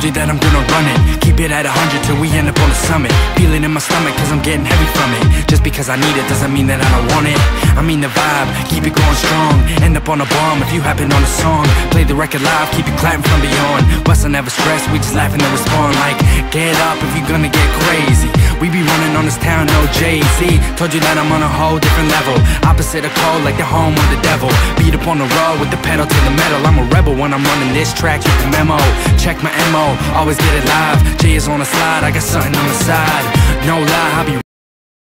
told you that I'm gonna run it. Keep it at 100 till we end up on the summit. Feeling in my stomach cause I'm getting heavy from it. Just because I need it doesn't mean that I don't want it. I mean the vibe, keep it going strong. End up on a bomb if you happen on a song. Play the record live, keep it clapping from beyond. What's I never stress, we just laughing and respond. Like, get up if you're gonna get crazy. We be running on this town, no Jay-Z. Told you that I'm on a whole different level. Opposite of cold, like the home of the devil. Beat up on the road with the pedal to the metal. I'm a rebel when I'm running this track, you can memo. Check my MO, always get it live. Jay is on the slide, I got something on the side. No lie, I be